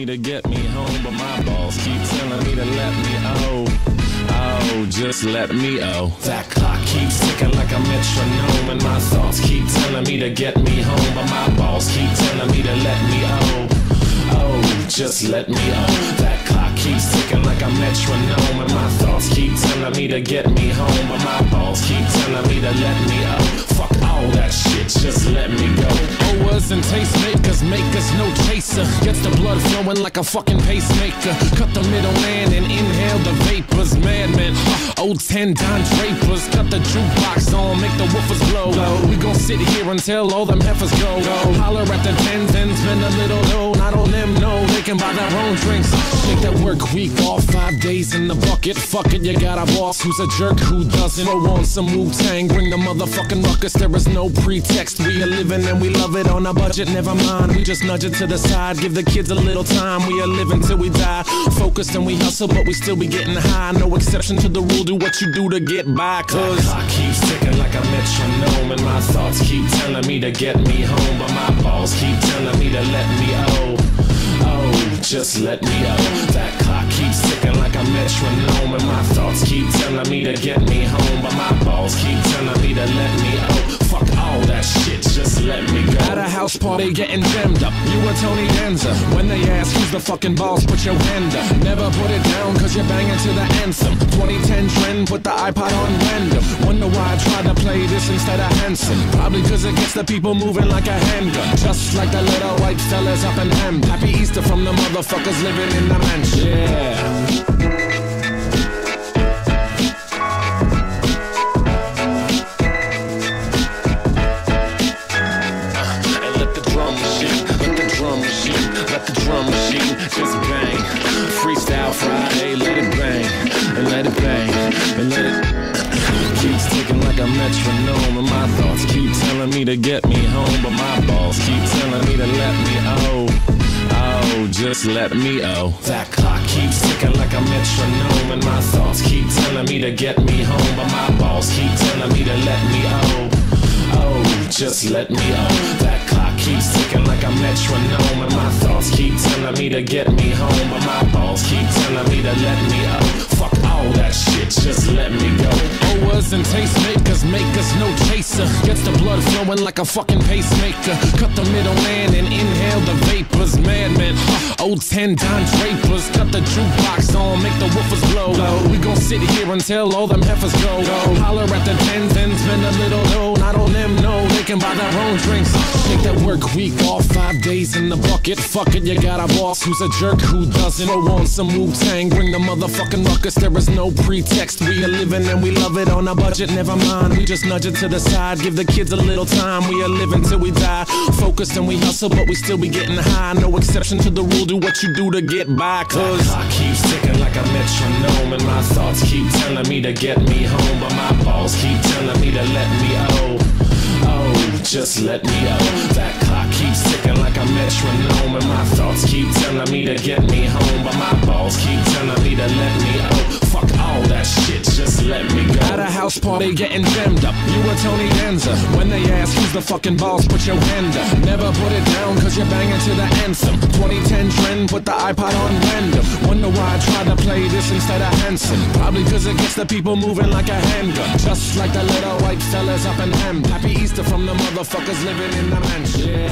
me to get me home, but my balls keep telling me to let me oh, just let me oh. That clock keeps ticking like a metronome, and my thoughts keep telling me to get me home, but my balls keep telling me to let me oh, just let me oh. That clock keeps ticking like a metronome, and my thoughts keep telling me to get me home, but my balls keep telling me to let me oh. Fuck all that shit, just let me go. Owe us and tastemakers, make us no chaser. Gets the blood flowing like a fucking pacemaker. Cut the middleman and inhale the vapors. Madman, old ten Don Drapers. Cut the jukebox on, make the woofers blow. We gon' sit here until all them heifers go. Holler at the tens and spend a little dough. Not all them know they can buy their own drinks. Make that work week off, 5 days in the bucket. Fuck it, you got a boss who's a jerk who doesn't. Throw on some Wu-Tang, bring the motherfucking ruckus. There is no pretext, we are living and we love it on a budget, never mind. We just nudge it to the side, give the kids a little time. We are living till we die, focused and we hustle, but we still be getting high. No exception to the rule, do what you do to get by. Cause the clock keeps ticking like a metronome, and my thoughts keep telling me to get me home, but my balls keep telling me to let me oh. Oh, just let me oh. That clock keeps ticking like a metronome, and my thoughts keep telling me to get me home, but my balls keep telling me to let me oh. Fuck all that shit, just let me go. At a house party getting jammed up, you were Tony Danza. When they ask who's the fucking boss, put your hand up. Never put it down cause you're banging to the anthem. 2010 trend, put the iPod on random. Wonder why I tried to play this instead of Hanson. Probably cause it gets the people moving like a handgun. Just like the little white fellas up in Hamden. Happy Easter from the motherfuckers living in the mansion. Yeah. Just bang, freestyle Friday, let it bang, and let it bang, and let it keeps ticking like a metronome, and my thoughts keep telling me to get me home, but my balls keep telling me to let me oh. Oh, just let me oh. That clock keeps ticking like a metronome, and my thoughts keep telling me to get me home, but my balls keep telling me to let me oh. Oh, just let me oh. That clock keeps ticking like a metronome, and my thoughts keep telling me to get me home, but my balls keep telling me to let me oh. Fuck all that shit, just let me go. Owers and tastemakers, make us no chaser. Gets the blood flowing like a fucking pacemaker. Cut the middleman and inhale the vapors. Madman, old ten Don Drapers. Cut the jukebox on, make the woofers blow. We gon' sit here until all them heifers go. Holler at the tens and spend a little dough. Not all them know they can buy their own drinks. Take that work week off, 5 days in the bucket. Fuck it, you got a boss who's a jerk who doesn't. Throw on some Wu-Tang, bring the motherfucking ruckus. There is no pretext, we are living and we love it on a budget, never mind. We just nudge it to the side, give the kids a little time. We are living till we die, focused and we hustle, but we still be getting high. No exception to the rule, do what you do to get by. Cause the clock keeps ticking like a metronome, and my thoughts keep telling me to get me home, but my balls keep telling me to let me oh. Oh, just let me oh. That clock keeps ticking like a metronome, and my thoughts keep telling me to get me home, but my balls keep telling me to let me oh. Fuck all that shit, just let me go. At a house party getting jammed up, you were Tony Danza. When they ask who's the fucking boss, put your hand up. Never put it down cause you're banging to the anthem. 2010 trend, put the iPod on random. Wonder why I tried to play this instead of Hanson. Probably cause it gets the people moving like a handgun. Just like the little white fellas up in Hamden. Happy Easter from the motherfuckers living in the mansion.